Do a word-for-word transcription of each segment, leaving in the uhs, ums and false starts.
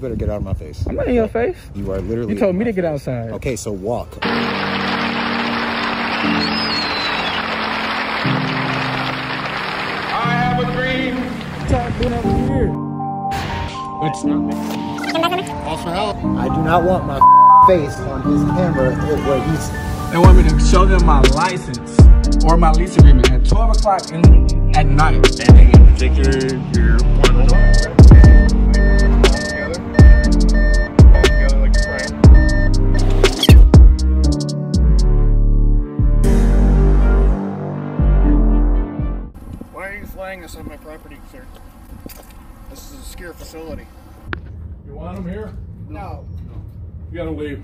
You better get out of my face. I'm not in your face. You are literally. You told me to get outside. Okay, so walk. I have a dream. It's not. All for help. I do not want my face on his camera where he's. They want me to show them my license or my lease agreement at twelve o'clock in at night. That thing in particular, you're one of them. This on my property, sir. This is a secure facility. You want them here? No. No. You gotta leave.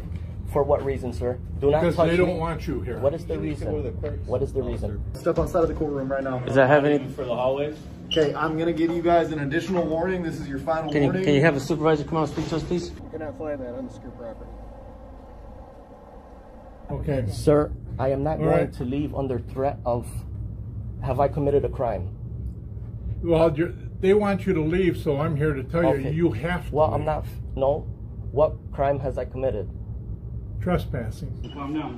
For what reason, sir? Do not because touch they don't me. Want you here. What is the you reason? The what is the oh, reason? Sir. Step outside of the courtroom right now. Does that have anything for the hallways? Okay, I'm gonna give you guys an additional warning. This is your final can you, warning. Can you have a supervisor come out and speak to us, please? You cannot fly that on the secure property. Okay. Sir, I am not All going right. to leave under threat of have I committed a crime? Well, you're, they want you to leave, so I'm here to tell you, okay. you have to Well, leave. I'm not, no. What crime has I committed? Trespassing. Well, no,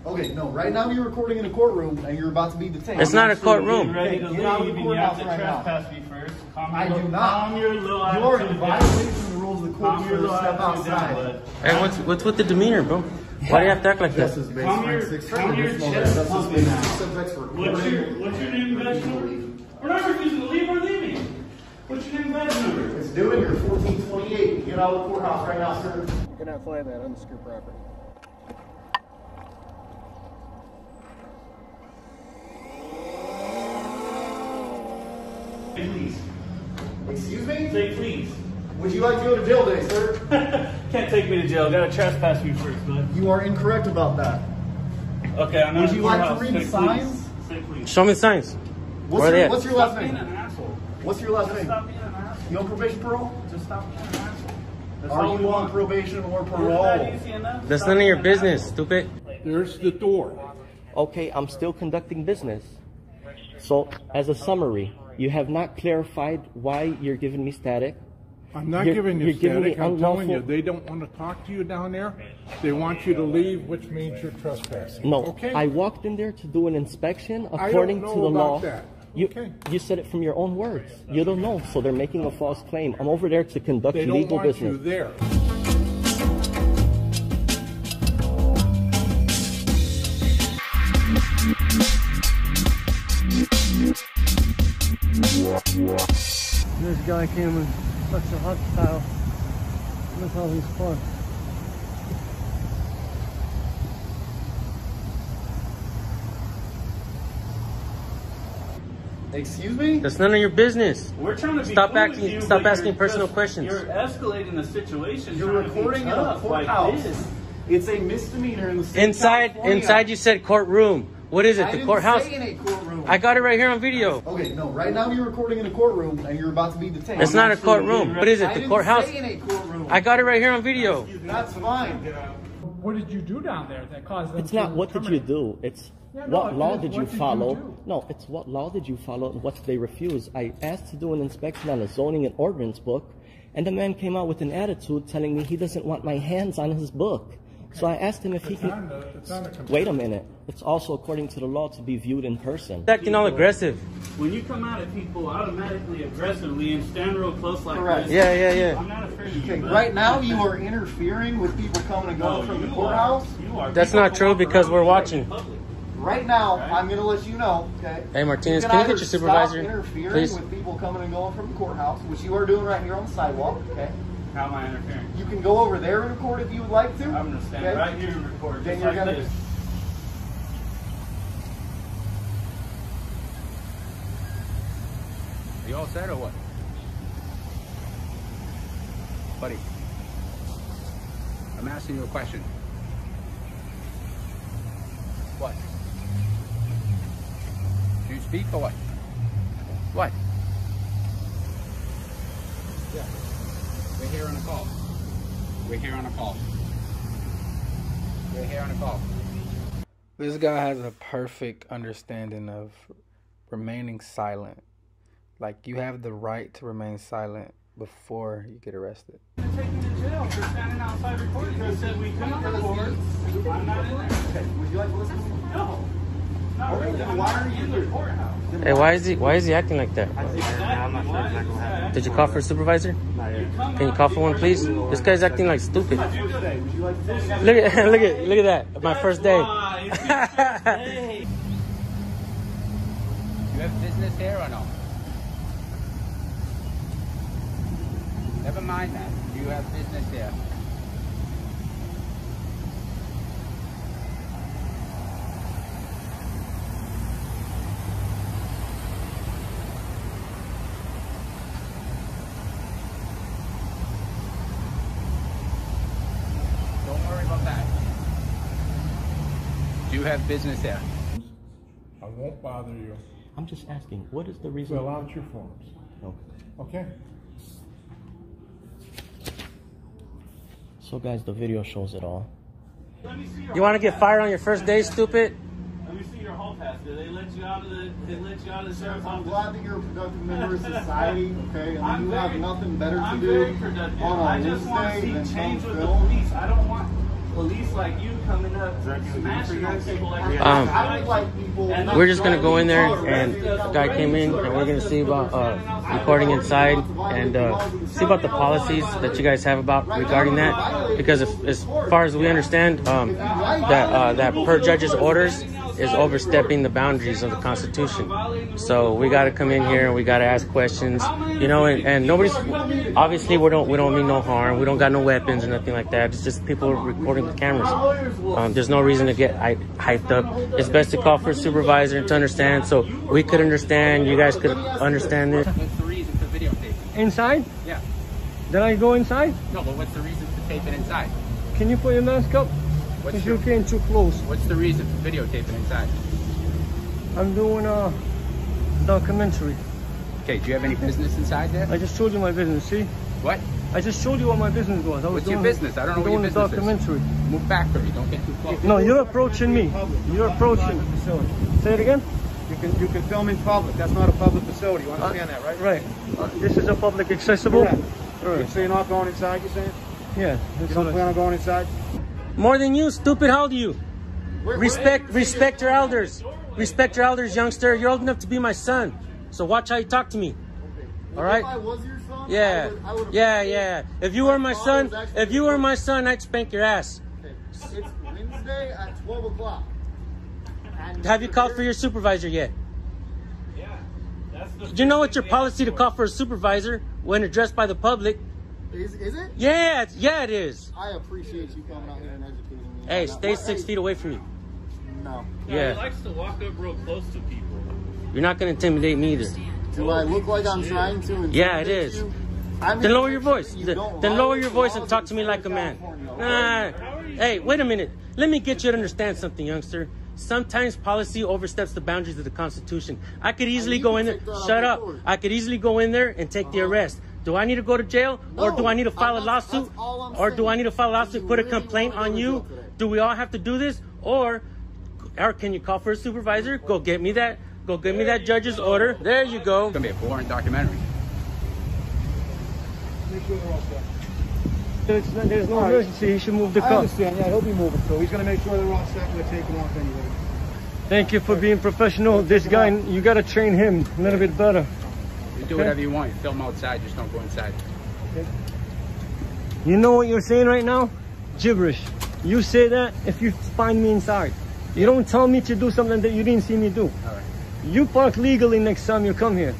but... Okay, no, right now you're recording in a courtroom, and you're about to be detained. It's not a courtroom. You're ready to leave, and you have to trespass me first. I do not. Calm your little attitude. You're in violation of the rules of the court, so step outside. Hey, what's, what's with the demeanor, bro? Why do you have to act like that? Calm your chest pumping now. What's your name, vegetable? We're not refusing to leave, we're leaving. What's your name badge number? It's doing your fourteen twenty-eight. Get out of the courthouse right now, sir. You cannot fly that on the secure property. Say please. Excuse me? Say please. Would you like to go to jail today, sir? Can't take me to jail. Gotta trespass me first, bud. You are incorrect about that. Okay, I'm not. Would you like house. to read Say the signs? Say please. Show me the signs. What's your, what's your last stop name? Being an asshole. What's your last Just name? Stop being an asshole. You on probation parole? Just stop being an asshole. That's Are you, you on probation or parole? That That's stop none of your business, asshole. Stupid. There's the door. Okay, I'm still conducting business. So, as a summary, you have not clarified why you're giving me static. I'm not you're, giving you static. I'm telling you, they don't want to talk to you down there. They want you to leave, which means you're trespassing. No, okay? I walked in there to do an inspection according I don't know to the about law. That. You, okay. you said it from your own words. You don't know, so they're making a false claim. I'm over there to conduct they legal want business. You there. This guy came in such a hostile. Look how he's fun. Excuse me? That's none of your business. We're trying to be Stop cool acting with you, stop asking personal just, questions. You're escalating the situation. You're recording in a courthouse. Like it's a misdemeanor in the state. Inside California. Inside you said courtroom. What is it? I the courthouse? Say in a courtroom. I got it right here on video. Okay, no, right now you're recording in a courtroom and you're about to be detained. It's not a courtroom. What is it? The I courthouse? Say in a courtroom. I got it right here on video. That's fine. What did you do down there that caused them It's not what did you do. It's Yeah, no, what law did you did follow? You no, it's what law did you follow and what did they refuse? I asked to do an inspection on a zoning and ordinance book, and the man came out with an attitude telling me he doesn't want my hands on his book. Okay. So I asked him if it's he could... The, wait a minute. It's also according to the law to be viewed in person. He's acting all aggressive. When you come out at people automatically aggressively and stand real close like Correct. this... Yeah, yeah, yeah. I'm not afraid of you, okay, Right now you are interfering with people coming and going no, from the courthouse? You are. That's people not true because we're watching. Right now, okay. I'm going to let you know, okay? Hey, Martinez, you can, can you get your supervisor, interfering please? with people coming and going from the courthouse, which you are doing right here on the sidewalk, okay? How am I interfering? You can go over there and record if you would like to. I'm going to stand okay? right here and record. Then you're like going to... Are you all set or what? Buddy, I'm asking you a question. What? Do you speak or what? What? Yeah. We're here on a call. We're here on a call. We're here on a call. This guy has a perfect understanding of remaining silent. Like, you have the right to remain silent before you get arrested. still, they're standing outside recording. They said we couldn't record. I'm not in there. Okay. Would you like to listen to me? No. Not really. I'm not in the courthouse. Hey, why is he why is he acting like that? I'm not sure exactly what happened. Did you call for a supervisor? Can you call for one, please? This guy's acting like stupid. Look at look at look at that. My first day. You have business here or no? Never mind that. You have business here. Don't worry about that. You have business here. I won't bother you. I'm just asking, what is the reason? Fill out your forms. Okay. Okay. So guys, the video shows it all. Let me see your you want to get fired on your first day, stupid? Let me see your hall pass. Did they let you out of the? They let you out of the service. I'm glad that you're a productive member of society. Okay, and I'm you very, have nothing better to I'm do. I'm very productive. I just want to see change with film. The police. I don't want police like you coming up smashing on people like you. Um, I don't like people. We're just gonna go in there, and the guy came in, and we're gonna see about uh, recording inside and uh, see about the policies that you guys have about regarding that. Because if, as far as we understand, um, that uh, that per judge's orders is overstepping the boundaries of the Constitution. So we got to come in here and we got to ask questions, you know. And, and nobody's obviously we don't we don't mean no harm. We don't got no weapons or nothing like that. It's just people are recording the cameras. Um, there's no reason to get hyped up. It's best to call for a supervisor and to understand, so we could understand. You guys could understand this. What's the reason for videotaping? Inside? Yeah. Did I go inside? No, but what's the reason? Taping inside. Can you put your mask up? Because you came too close. What's the reason for videotaping inside? I'm doing a documentary. Okay, do you have any business inside there? I just told you my business, see? What? I just showed you what my business was. I was What's doing, your business? I don't know doing what your business documentary. Is. documentary. Move back for me, don't get too close. No, you're approaching me. You're approaching. Say it again? You can, you can film in public. That's not a public facility. You understand uh, that, right? Right. Uh, this is a public accessible? Correct. Right. So you're not going inside, you're saying? Yeah, that's you don't plan on going inside? More than you, stupid. How old are you? We're, respect we're respect your elders. Respect your elders, youngster. You're old enough to be my son. So watch how you talk to me. Okay. All right? If I was your son, yeah. I would, I would yeah, yeah. If you were my son, if you were my son, I'd spank your ass. Okay. It's Wednesday at twelve o'clock. Have you called for your supervisor yet? Yeah. That's the you know it's your policy to call for a supervisor when addressed by the public. Is, is it? Yeah, it's, yeah, it is. I appreciate you coming out here and educating me. Hey, stay six feet away from you. No. Yeah. He likes to walk up real close to people. You're not going to intimidate me either. Do I look like I'm trying to intimidate you? Yeah, it is. Then lower your voice. Then lower your voice and talk to me like a man. Nah. Hey, wait a minute. Let me get you to understand something, youngster. Sometimes policy oversteps the boundaries of the Constitution. I could easily go in there. Shut up. I could easily go in there and take the arrest. Do I need to go to jail, no, or do I need to file a lawsuit, or do I need to file a lawsuit, put a complaint on you? Do we all have to do this, or, or can you call for a supervisor? Go get me that. Go get me that judge's order. There you go. It's gonna be a boring documentary. There's, there's no emergency. He should move the car. I understand. Yeah, he'll be moving. So he's gonna make sure they're all set. We're taking off anyway. Thank you for being professional. This guy, you gotta train him a little bit better. You do okay. Whatever you want. You film outside, just don't go inside. Okay. You know what you're saying right now? Gibberish. You say that if you find me inside. You don't tell me to do something that you didn't see me do. All right. You park legally next time you come here.